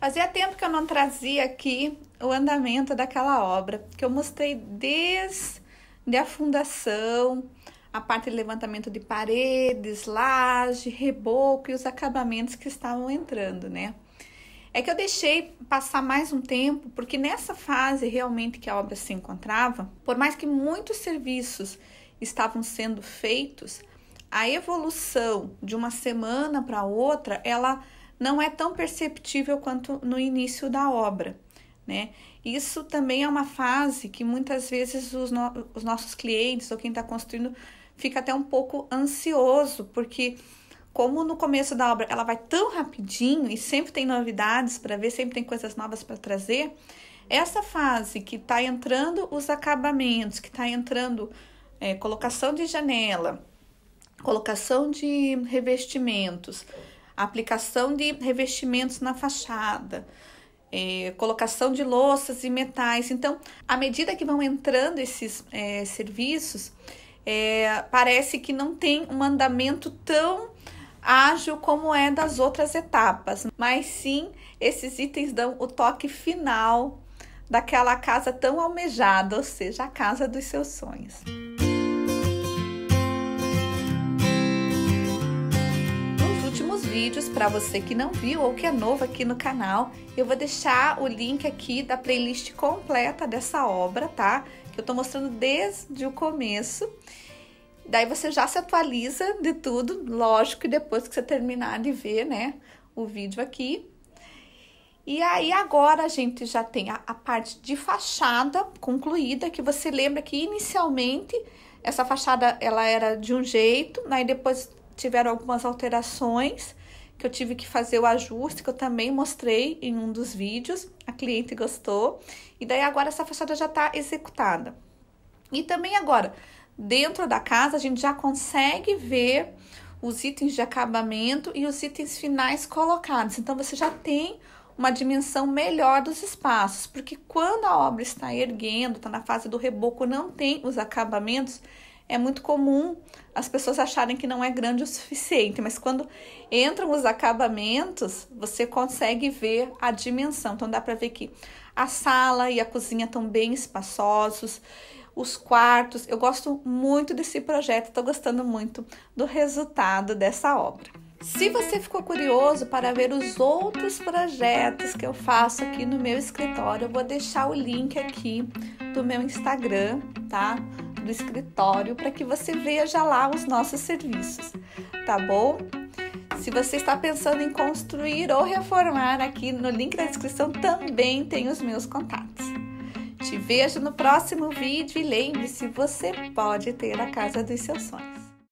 Fazia tempo que eu não trazia aqui o andamento daquela obra, que eu mostrei desde a fundação, a parte de levantamento de paredes, laje, reboco e os acabamentos que estavam entrando, né? É que eu deixei passar mais um tempo, porque nessa fase realmente que a obra se encontrava, por mais que muitos serviços estavam sendo feitos, a evolução de uma semana para outra, ela não é tão perceptível quanto no início da obra, né? Isso também é uma fase que muitas vezes os nossos clientes ou quem está construindo fica até um pouco ansioso, porque como no começo da obra ela vai tão rapidinho e sempre tem novidades para ver, sempre tem coisas novas para trazer, essa fase que está entrando os acabamentos, que está entrando colocação de janela, colocação de revestimentos, aplicação de revestimentos na fachada, colocação de louças e metais. Então, à medida que vão entrando esses serviços, parece que não tem um andamento tão ágil como é das outras etapas, mas sim, esses itens dão o toque final daquela casa tão almejada, ou seja, a casa dos seus sonhos. Vídeos, para você que não viu ou que é novo aqui no canal, eu vou deixar o link aqui da playlist completa dessa obra, tá? Que eu tô mostrando desde o começo. Daí você já se atualiza de tudo, lógico, e depois que você terminar de ver, né, o vídeo aqui. E aí agora a gente já tem a parte de fachada concluída, que você lembra que inicialmente essa fachada ela era de um jeito, aí depois tiveram algumas alterações que eu tive que fazer o ajuste, que eu também mostrei em um dos vídeos, a cliente gostou, e daí agora essa fachada já está executada. E também agora, dentro da casa, a gente já consegue ver os itens de acabamento e os itens finais colocados, então você já tem uma dimensão melhor dos espaços, porque quando a obra está erguendo, está na fase do reboco, não tem os acabamentos, é muito comum as pessoas acharem que não é grande o suficiente, mas quando entram os acabamentos, você consegue ver a dimensão. Então, dá para ver que a sala e a cozinha estão bem espaçosos, os quartos. Eu gosto muito desse projeto, estou gostando muito do resultado dessa obra. Se você ficou curioso para ver os outros projetos que eu faço aqui no meu escritório, eu vou deixar o link aqui do meu Instagram, tá? Do escritório, para que você veja lá os nossos serviços, tá bom? Se você está pensando em construir ou reformar, aqui no link da descrição também tem os meus contatos. Te vejo no próximo vídeo e lembre-se, você pode ter a casa dos seus sonhos.